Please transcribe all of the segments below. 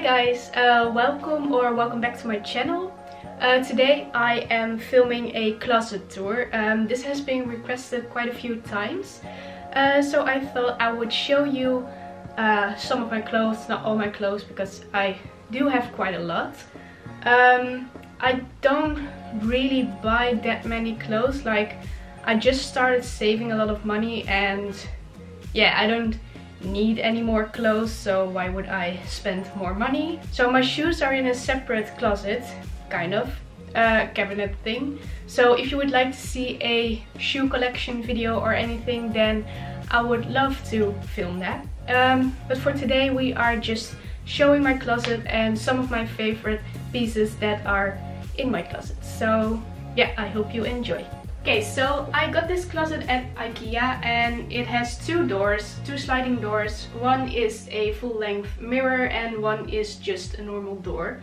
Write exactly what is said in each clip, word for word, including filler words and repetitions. Hi guys, uh, welcome or welcome back to my channel. Uh, today I am filming a closet tour. Um, this has been requested quite a few times, uh, so I thought I would show you uh, some of my clothes, not all my clothes because I do have quite a lot. Um, I don't really buy that many clothes, like I just started saving a lot of money and yeah, I don't need any more clothes, so why would I spend more money? So my shoes are in a separate closet, kind of uh, cabinet thing, so if you would like to see a shoe collection video or anything, then I would love to film that. Um, but for today we are just showing my closet and some of my favorite pieces that are in my closet, so yeah, I hope you enjoy. Okay, so I got this closet at IKEA and it has two doors, two sliding doors. One is a full-length mirror and one is just a normal door.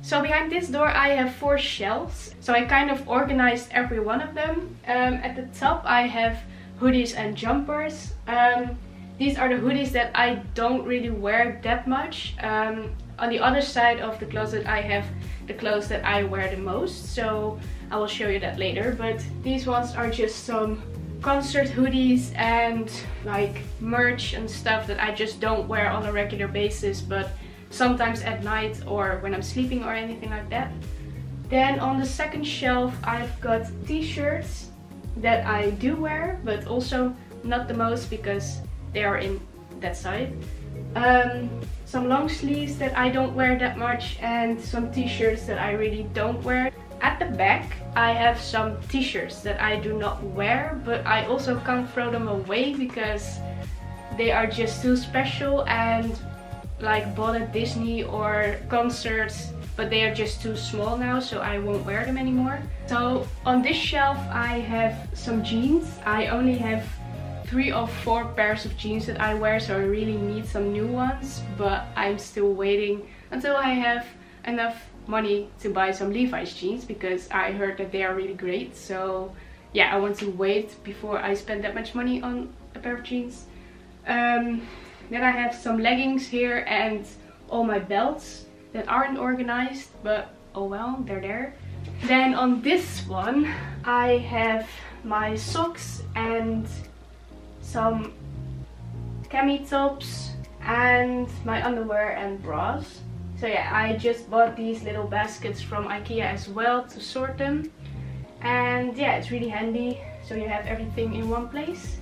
So behind this door I have four shelves, so I kind of organized every one of them. Um, at the top I have hoodies and jumpers. Um, these are the hoodies that I don't really wear that much. Um, on the other side of the closet I have the clothes that I wear the most, so I will show you that later, but these ones are just some concert hoodies and like merch and stuff that I just don't wear on a regular basis, but sometimes at night or when I'm sleeping or anything like that. Then on the second shelf I've got t-shirts that I do wear, but also not the most because they are in that side. Um, some long sleeves that I don't wear that much and some t-shirts that I really don't wear. At the back I have some t-shirts that I do not wear, but I also can't throw them away because they are just too special and like bought at Disney or concerts, but they are just too small now, so I won't wear them anymore. So on this shelf I have some jeans. I only have three or four pairs of jeans that I wear, so I really need some new ones, but I'm still waiting until I have enough money to buy some Levi's jeans because I heard that they are really great, so yeah, I want to wait before I spend that much money on a pair of jeans. Um, then I have some leggings here and all my belts that aren't organized, but oh well, they're there. Then on this one I have my socks and some cami tops and my underwear and bras. So yeah, I just bought these little baskets from IKEA as well to sort them. And yeah, it's really handy, so you have everything in one place.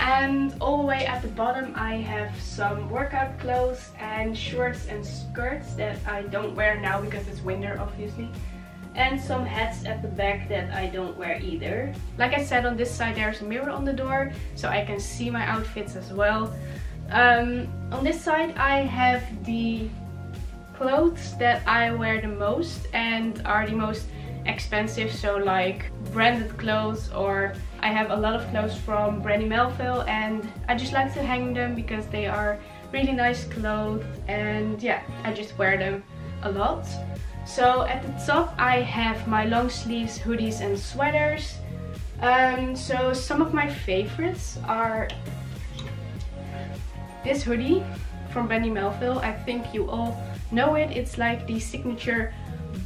And all the way at the bottom I have some workout clothes and shorts and skirts that I don't wear now because it's winter obviously. And some hats at the back that I don't wear either. Like I said, on this side there's a mirror on the door, so I can see my outfits as well. Um, on this side I have the clothes that I wear the most and are the most expensive, so like branded clothes, or I have a lot of clothes from Brandy Melville and I just like to hang them because they are really nice clothes and yeah, I just wear them a lot. So at the top I have my long sleeves, hoodies and sweaters. Um, so some of my favorites are this hoodie from Brandy Melville. I think you all know it. It's like the signature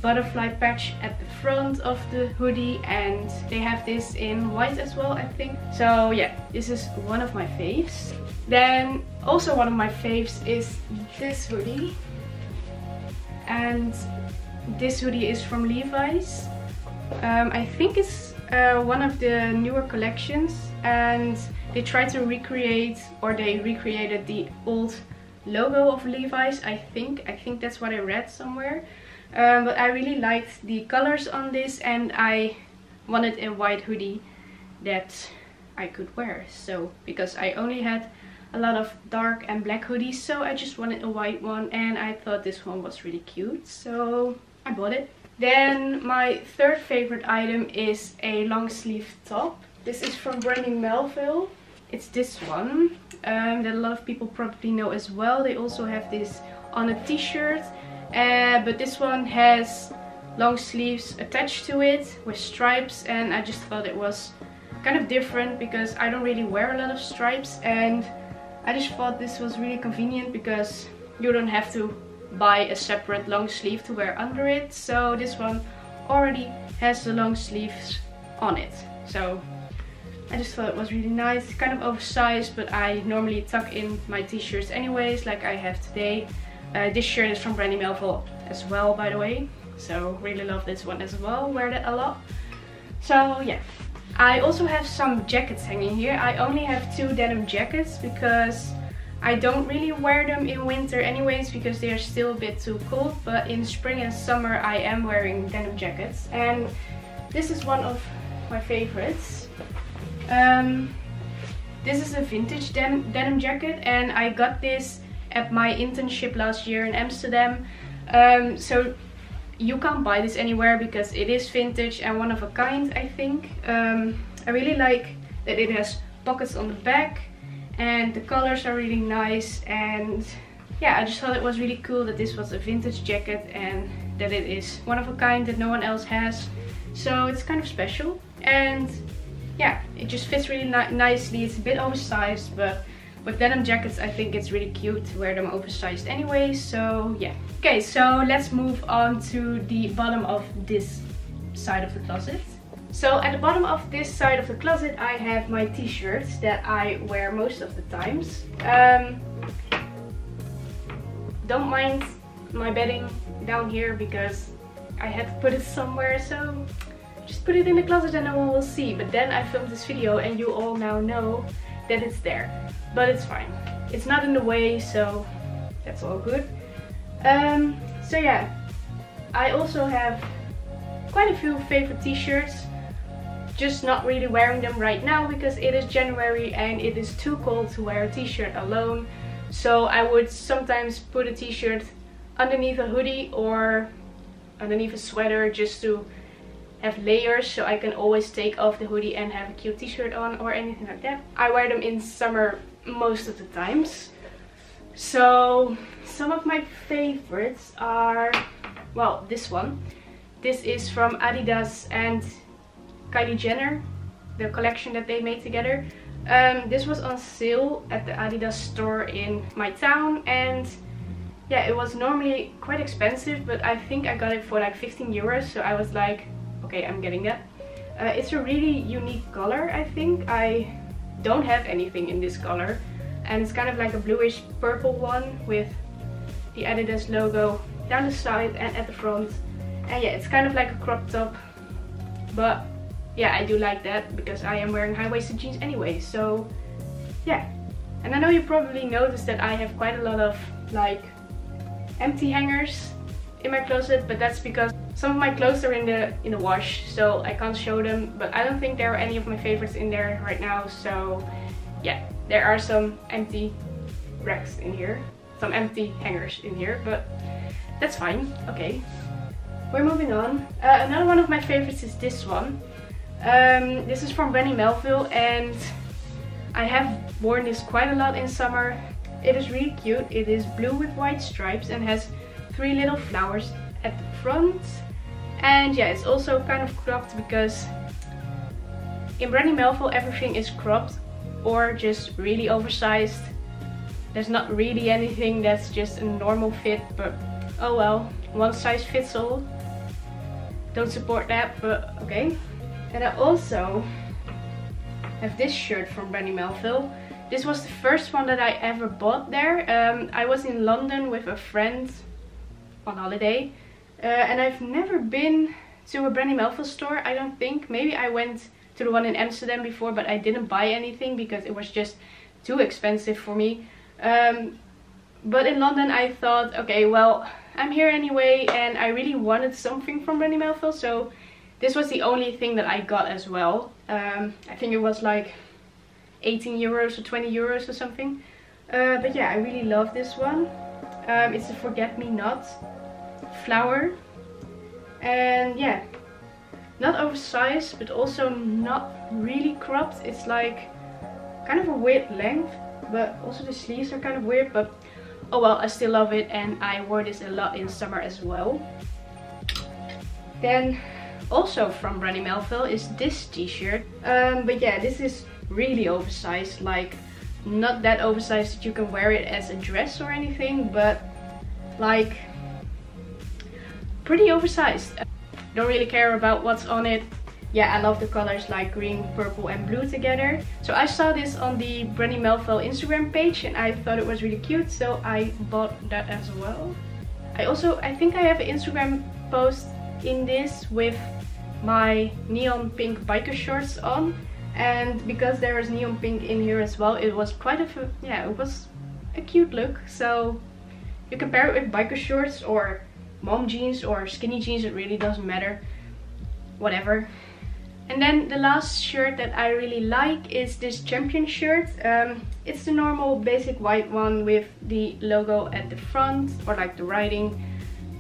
butterfly patch at the front of the hoodie, and they have this in white as well, I think. So yeah, this is one of my faves. Then also one of my faves is this hoodie, and this hoodie is from Levi's. Um, I think it's uh, one of the newer collections, and they tried to recreate, or they recreated the old logo of Levi's, I think. I think that's what I read somewhere. Um, but I really liked the colors on this and I wanted a white hoodie that I could wear. So, because I only had a lot of dark and black hoodies, so I just wanted a white one and I thought this one was really cute, so I bought it. Then my third favorite item is a long sleeve top. This is from Brandy Melville. It's this one um, that a lot of people probably know as well. They also have this on a t-shirt, uh, but this one has long sleeves attached to it with stripes, and I just thought it was kind of different because I don't really wear a lot of stripes, and I just thought this was really convenient because you don't have to buy a separate long sleeve to wear under it. So this one already has the long sleeves on it. So I just thought it was really nice, kind of oversized, but I normally tuck in my t-shirts anyways, like I have today. Uh, this shirt is from Brandy Melville as well, by the way, so really love this one as well, wear that a lot. So yeah, I also have some jackets hanging here. I only have two denim jackets because I don't really wear them in winter anyways, because they are still a bit too cold, but in spring and summer I am wearing denim jackets, and this is one of my favorites. Um, this is a vintage den denim jacket, and I got this at my internship last year in Amsterdam. Um, so you can't buy this anywhere because it is vintage and one of a kind, I think. Um, I really like that it has pockets on the back, and the colors are really nice, and yeah, I just thought it was really cool that this was a vintage jacket and that it is one of a kind that no one else has. So it's kind of special, and yeah, it just fits really ni nicely. It's a bit oversized, but with denim jackets I think it's really cute to wear them oversized anyway, so yeah. Okay, so let's move on to the bottom of this side of the closet. So at the bottom of this side of the closet I have my t-shirts that I wear most of the times. Um, don't mind my bedding down here because I had to put it somewhere, so just put it in the closet and no one will see. But then I filmed this video and you all now know that it's there. But it's fine. It's not in the way, so that's all good. Um, so yeah, I also have quite a few favorite t-shirts. Just not really wearing them right now because it is January and it is too cold to wear a t-shirt alone. So I would sometimes put a t-shirt underneath a hoodie or underneath a sweater just to have layers, so I can always take off the hoodie and have a cute t-shirt on or anything like that. I wear them in summer most of the times. So some of my favorites are, well, this one. This is from Adidas and Kylie Jenner, the collection that they made together. Um, this was on sale at the Adidas store in my town, and yeah, it was normally quite expensive, but I think I got it for like fifteen euros, so I was like, okay, I'm getting that. Uh, it's a really unique color, I think. I don't have anything in this color, and it's kind of like a bluish purple one with the Adidas logo down the side and at the front. And yeah, it's kind of like a crop top, but yeah, I do like that because I am wearing high-waisted jeans anyway, so yeah. And I know you probably noticed that I have quite a lot of like empty hangers in my closet, but that's because some of my clothes are in the in the wash, so I can't show them, but I don't think there are any of my favorites in there right now. So yeah, there are some empty racks in here, some empty hangers in here, but that's fine. Okay, we're moving on. Uh, another one of my favorites is this one. Um, this is from Brandy Melville, and I have worn this quite a lot in summer. It is really cute. It is blue with white stripes and has three little flowers at the front, and yeah, it's also kind of cropped because in Brandy Melville everything is cropped or just really oversized. There's not really anything that's just a normal fit, but oh well, one size fits all. Don't support that, but okay. And I also have this shirt from Brandy Melville. This was the first one that I ever bought there. Um, I was in London with a friend on holiday, uh, and I've never been to a Brandy Melville store, I don't think. Maybe I went to the one in Amsterdam before, but I didn't buy anything because it was just too expensive for me. Um, but in London I thought, okay, well, I'm here anyway, and I really wanted something from Brandy Melville, so this was the only thing that I got as well. Um, I think it was like eighteen euros or twenty euros or something. Uh, but yeah, I really love this one. Um, it's a forget-me-not flower, and yeah, not oversized but also not really cropped. It's like kind of a weird length, but also the sleeves are kind of weird, but oh well, I still love it, and I wore this a lot in summer as well. Then also from Brandy Melville is this t-shirt, um, but yeah, this is really oversized, like not that oversized that you can wear it as a dress or anything, but like pretty oversized. Don't really care about what's on it. Yeah, I love the colors like green, purple and blue together. So I saw this on the Brandy Melville Instagram page and I thought it was really cute, so I bought that as well. I also, I think I have an Instagram post in this with my neon pink biker shorts on, and because there is neon pink in here as well, it was quite a, yeah, it was a cute look. So you can pair it with biker shorts or mom jeans or skinny jeans, it really doesn't matter, whatever. And then the last shirt that I really like is this Champion shirt. Um, it's the normal basic white one with the logo at the front, or like the writing.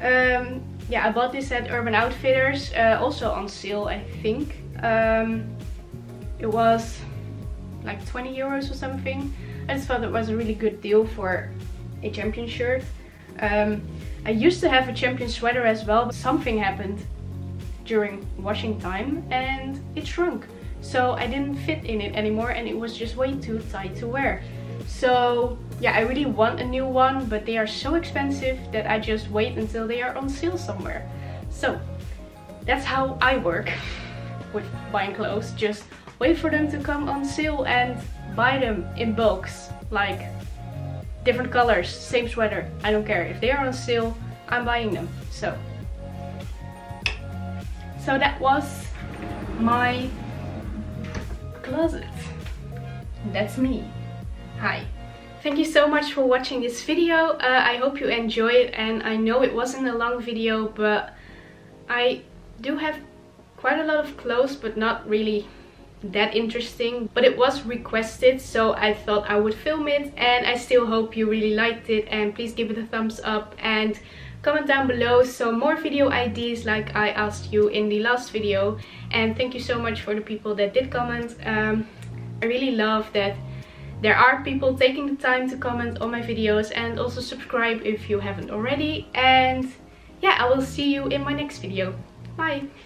Um, yeah, I bought this at Urban Outfitters, uh, also on sale I think. Um, it was like twenty euros or something. I just thought it was a really good deal for a Champion shirt. Um, I used to have a Champion sweater as well, but something happened during washing time and it shrunk, so I didn't fit in it anymore and it was just way too tight to wear. So yeah, I really want a new one, but they are so expensive that I just wait until they are on sale somewhere. So that's how I work with buying clothes, just wait for them to come on sale and buy them in bulks, like different colors, same sweater, I don't care. If they are on sale, I'm buying them. So So that was my closet. That's me. Hi. Thank you so much for watching this video. Uh, I hope you enjoy it, and I know it wasn't a long video, but I do have quite a lot of clothes, but not really that interesting. But it was requested, so I thought I would film it, and I still hope you really liked it, and please give it a thumbs up and comment down below some more video ideas like I asked you in the last video. And thank you so much for the people that did comment. Um, I really love that there are people taking the time to comment on my videos, and also subscribe if you haven't already. And yeah, I will see you in my next video. Bye!